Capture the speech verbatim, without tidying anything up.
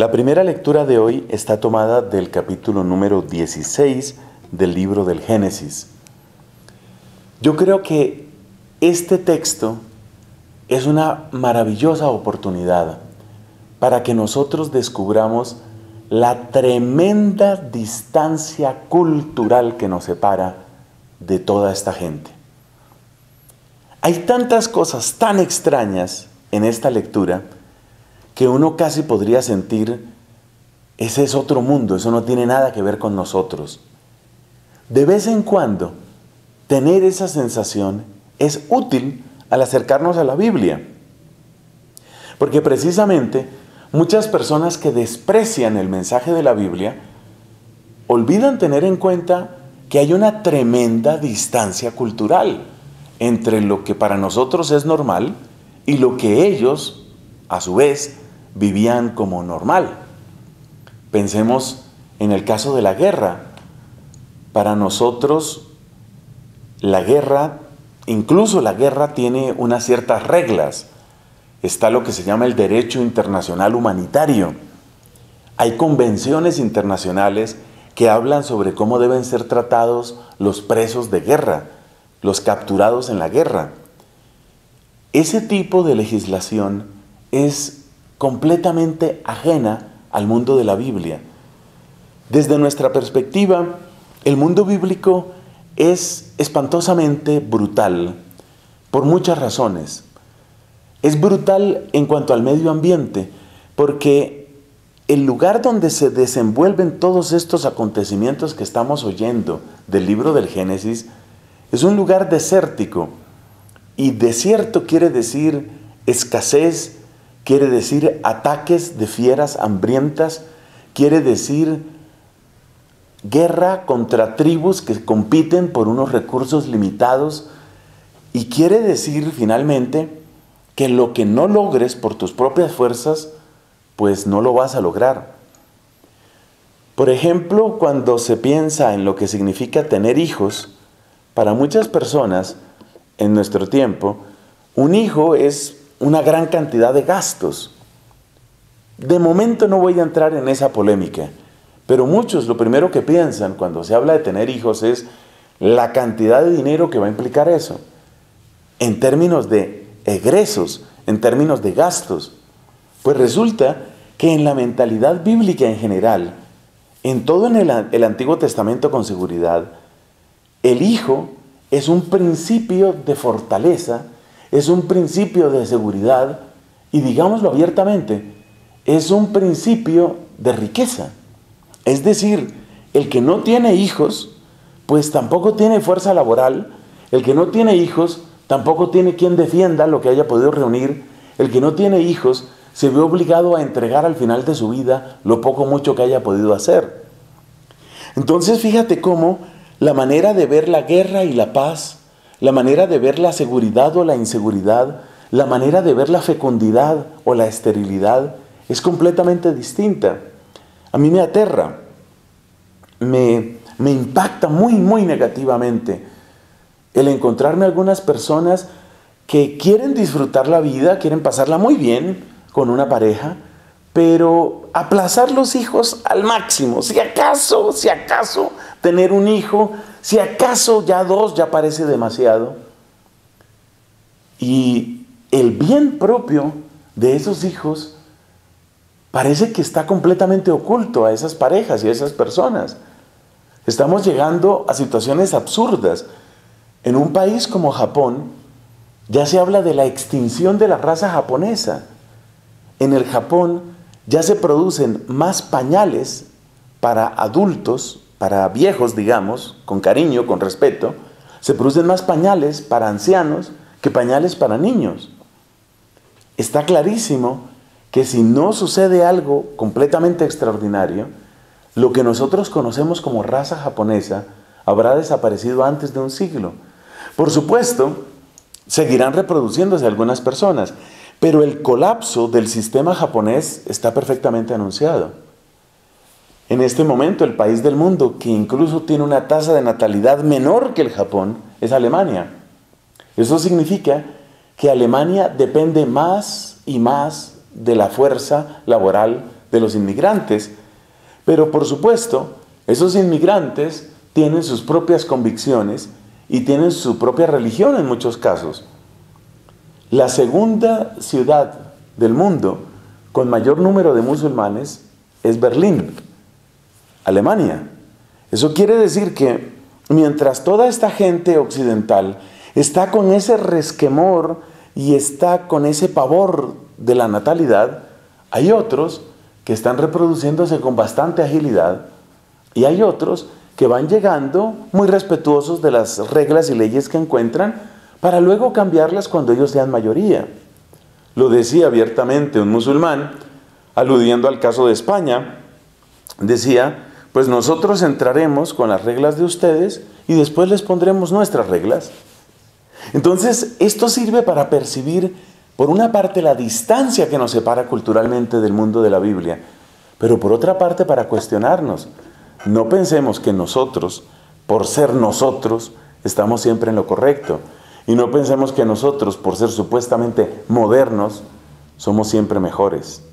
La primera lectura de hoy está tomada del capítulo número dieciséis del libro del Génesis. Yo creo que este texto es una maravillosa oportunidad para que nosotros descubramos la tremenda distancia cultural que nos separa de toda esta gente. Hay tantas cosas tan extrañas en esta lectura que uno casi podría sentir, ese es otro mundo, eso no tiene nada que ver con nosotros. De vez en cuando, tener esa sensación es útil al acercarnos a la Biblia. Porque precisamente muchas personas que desprecian el mensaje de la Biblia olvidan tener en cuenta que hay una tremenda distancia cultural entre lo que para nosotros es normal y lo que ellos, a su vez, vivían como normal. Pensemos en el caso de la guerra. Para nosotros, la guerra, incluso la guerra, tiene unas ciertas reglas. Está lo que se llama el derecho internacional humanitario. Hay convenciones internacionales que hablan sobre cómo deben ser tratados los presos de guerra, los capturados en la guerra. Ese tipo de legislación es completamente ajena al mundo de la Biblia. Desde nuestra perspectiva, el mundo bíblico es espantosamente brutal por muchas razones. Es brutal en cuanto al medio ambiente, porque el lugar donde se desenvuelven todos estos acontecimientos que estamos oyendo del libro del Génesis es un lugar desértico. Y desierto quiere decir escasez, quiere decir ataques de fieras hambrientas, quiere decir guerra contra tribus que compiten por unos recursos limitados, y quiere decir finalmente que lo que no logres por tus propias fuerzas, pues no lo vas a lograr. Por ejemplo, cuando se piensa en lo que significa tener hijos, para muchas personas, en nuestro tiempo, un hijo es una gran cantidad de gastos. De momento no voy a entrar en esa polémica, pero muchos lo primero que piensan cuando se habla de tener hijos es la cantidad de dinero que va a implicar eso, en términos de egresos, en términos de gastos. Pues resulta que en la mentalidad bíblica en general, en todo en el, el Antiguo Testamento con seguridad, el hijo es un principio de fortaleza, es un principio de seguridad y, digámoslo abiertamente, es un principio de riqueza. Es decir, el que no tiene hijos, pues tampoco tiene fuerza laboral, el que no tiene hijos tampoco tiene quien defienda lo que haya podido reunir. El que no tiene hijos se ve obligado a entregar al final de su vida lo poco o mucho que haya podido hacer. Entonces fíjate cómo la manera de ver la guerra y la paz, la manera de ver la seguridad o la inseguridad, la manera de ver la fecundidad o la esterilidad es completamente distinta. A mí me aterra, me, me impacta muy, muy negativamente el encontrarme algunas personas que quieren disfrutar la vida, quieren pasarla muy bien con una pareja, pero aplazar los hijos al máximo. Si acaso, si acaso tener un hijo, si acaso ya dos ya parece demasiado. Y el bien propio de esos hijos parece que está completamente oculto a esas parejas y a esas personas. Estamos llegando a situaciones absurdas. En un país como Japón, ya se habla de la extinción de la raza japonesa. En el Japón ya se producen más pañales para adultos, para viejos, digamos, con cariño, con respeto, se producen más pañales para ancianos que pañales para niños. Está clarísimo que si no sucede algo completamente extraordinario, lo que nosotros conocemos como raza japonesa habrá desaparecido antes de un siglo. Por supuesto, seguirán reproduciéndose algunas personas, pero el colapso del sistema japonés está perfectamente anunciado. En este momento, el país del mundo que incluso tiene una tasa de natalidad menor que el Japón es Alemania. Eso significa que Alemania depende más y más de la fuerza laboral de los inmigrantes. Pero por supuesto, esos inmigrantes tienen sus propias convicciones y tienen su propia religión en muchos casos. La segunda ciudad del mundo con mayor número de musulmanes es Berlín, Alemania. Eso quiere decir que mientras toda esta gente occidental está con ese resquemor y está con ese pavor de la natalidad, hay otros que están reproduciéndose con bastante agilidad y hay otros que van llegando muy respetuosos de las reglas y leyes que encuentran para luego cambiarlas cuando ellos sean mayoría. Lo decía abiertamente un musulmán, aludiendo al caso de España, decía: pues nosotros entraremos con las reglas de ustedes y después les pondremos nuestras reglas. Entonces, esto sirve para percibir, por una parte, la distancia que nos separa culturalmente del mundo de la Biblia, pero por otra parte, para cuestionarnos. No pensemos que nosotros, por ser nosotros, estamos siempre en lo correcto. Y no pensemos que nosotros, por ser supuestamente modernos, somos siempre mejores.